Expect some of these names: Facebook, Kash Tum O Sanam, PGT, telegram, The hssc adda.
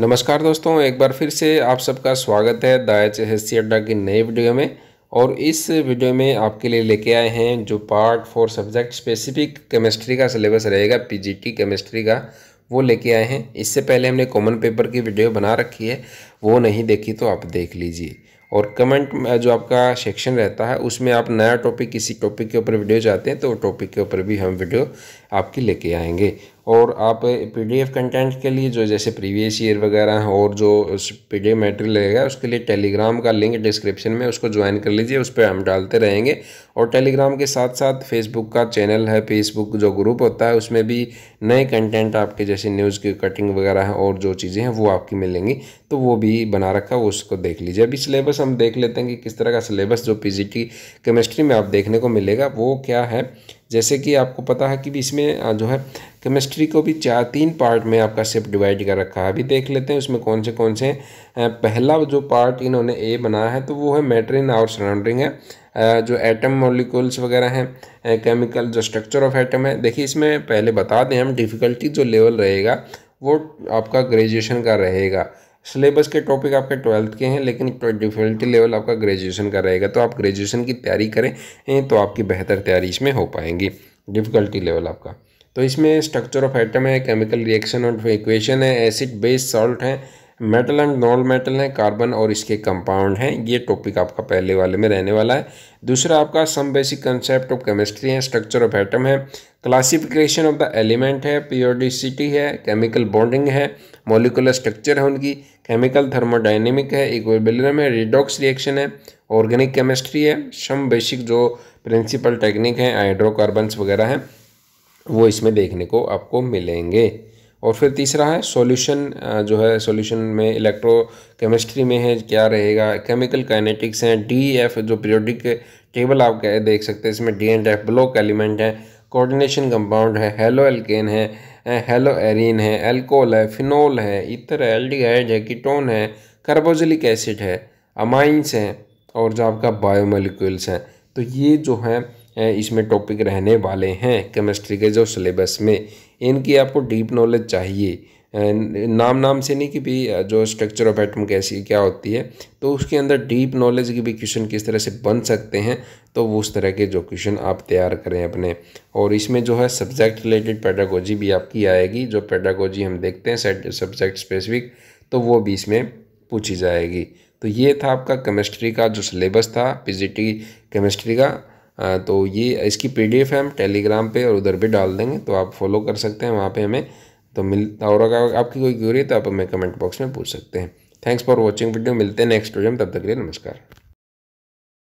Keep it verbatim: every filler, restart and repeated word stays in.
नमस्कार दोस्तों, एक बार फिर से आप सबका स्वागत है दायचे हेस्सी अड्डा की नई वीडियो में। और इस वीडियो में आपके लिए लेके आए हैं जो part four subject specific chemistry का सिलेबस रहेगा, पीजीटी केमिस्ट्री का, वो लेके आए हैं। इससे पहले हमने कॉमन पेपर की वीडियो बना रखी है, वो नहीं देखी तो आप देख लीजिए। और कमेंट में जो आपका सेक्शन रहता है उसमें आप नया टॉपिक, किसी टॉपिक के ऊपर वीडियो चाहते हैं तो टॉपिक के ऊपर भी हम वीडियो आपकी लेके आएंगे। और आप पीडीएफ कंटेंट के लिए जो जैसे प्रीवियस ईयर वगैरह और जो पीडीएफ मटेरियल रहेगा उसके लिए टेलीग्राम का लिंक डिस्क्रिप्शन में, उसको ज्वाइन कर लीजिए। उस पर हम डालते रहेंगे। और टेलीग्राम के साथ साथ फेसबुक का चैनल है, फेसबुक जो ग्रुप होता है उसमें भी नए कंटेंट आपके जैसे न्यूज़ की कटिंग वगैरह है और जो चीज़ें हैं वो आपकी मिलेंगी, तो वो भी बना रखा है, उसको देख लीजिए। अभी सिलेबस हम देख लेते हैं कि किस तरह का सिलेबस जो पीजीटी केमिस्ट्री में आप देखने को मिलेगा वो क्या है। जैसे कि आपको पता है कि इसमें जो है केमिस्ट्री को भी चार तीन पार्ट में आपका शिफ्ट डिवाइड कर रखा है। अभी देख लेते हैं उसमें कौन से कौन से। पहला जो पार्ट इन्होंने ए बनाया है तो वो है मैटर इन आवर सराउंडिंग है, जो एटम मॉलिक्यूल्स वगैरह हैं, केमिकल जो स्ट्रक्चर ऑफ एटम है। देखिए इसमें पहले बता दें हम, डिफ़िकल्टी जो लेवल रहेगा वो आपका ग्रेजुएशन का रहेगा। सिलेबस के टॉपिक आपके ट्वेल्थ के हैं लेकिन डिफिकल्टी लेवल आपका ग्रेजुएशन का रहेगा, तो आप ग्रेजुएशन की तैयारी करें तो आपकी बेहतर तैयारी इसमें हो पाएंगी। डिफ़िकल्टी लेवल आपका तो इसमें स्ट्रक्चर ऑफ एटम है, केमिकल रिएक्शन और इक्वेशन है, एसिड बेस सॉल्ट है, मेटल एंड नॉन मेटल हैं, कार्बन और इसके कंपाउंड हैं। ये टॉपिक आपका पहले वाले में रहने वाला है। दूसरा आपका some basic concept of chemistry है, स्ट्रक्चर ऑफ एटम है, क्लासिफिकेशन ऑफ द एलिमेंट है, पीरियोडिसिटी है, केमिकल बॉन्डिंग है, मॉलिकुलर स्ट्रक्चर है उनकी, केमिकल थर्मोडाइनेमिक है, इक्विलिब्रियम है, रिडॉक्स रिएक्शन है, ऑर्गेनिक केमिस्ट्री है, सम बेसिक जो प्रिंसिपल टेक्निक हैं, हाइड्रोकार्बन्स वगैरह हैं, वो इसमें देखने को आपको मिलेंगे। और फिर तीसरा है सॉल्यूशन, जो है सॉल्यूशन में इलेक्ट्रो केमिस्ट्री में है क्या रहेगा, केमिकल काइनेटिक्स हैं, डी एफ जो पीरियोडिक टेबल आप देख सकते हैं, इसमें D and F block element है, कोऑर्डिनेशन कंपाउंड है, हेलो एल्केन है, हेलो एरीन है, एल्कोहल है, फिनोल है, इतर है, एल्डिहाइड है, कीटोन है, कार्बोक्सिलिक एसिड है, अमाइंस हैं, और जो आपका बायोमोलिक्यूल्स हैं। तो ये जो है इसमें टॉपिक रहने वाले हैं केमिस्ट्री के जो सिलेबस में। इनकी आपको डीप नॉलेज चाहिए, नाम नाम से नहीं कि भी जो स्ट्रक्चर ऑफ एटम कैसी क्या होती है, तो उसके अंदर डीप नॉलेज की भी क्वेश्चन किस तरह से बन सकते हैं, तो उस तरह के जो क्वेश्चन आप तैयार करें अपने। और इसमें जो है सब्जेक्ट रिलेटेड पेडागोजी भी आपकी आएगी, जो पेडागोजी हम देखते हैं सब्जेक्ट स्पेसिफिक, तो वो भी इसमें पूछी जाएगी। तो ये था आपका केमिस्ट्री का जो सिलेबस था, पीजीटी केमिस्ट्री का। तो ये इसकी पीडीएफ हम टेलीग्राम पे और उधर भी डाल देंगे, तो आप फॉलो कर सकते हैं वहाँ पे हमें। तो मिल और अगर आपकी कोई क्यूरी है तो आप हमें कमेंट बॉक्स में पूछ सकते हैं। Thanks for watching video. मिलते हैं नेक्स्ट वीडियो में, तब तक के लिए नमस्कार।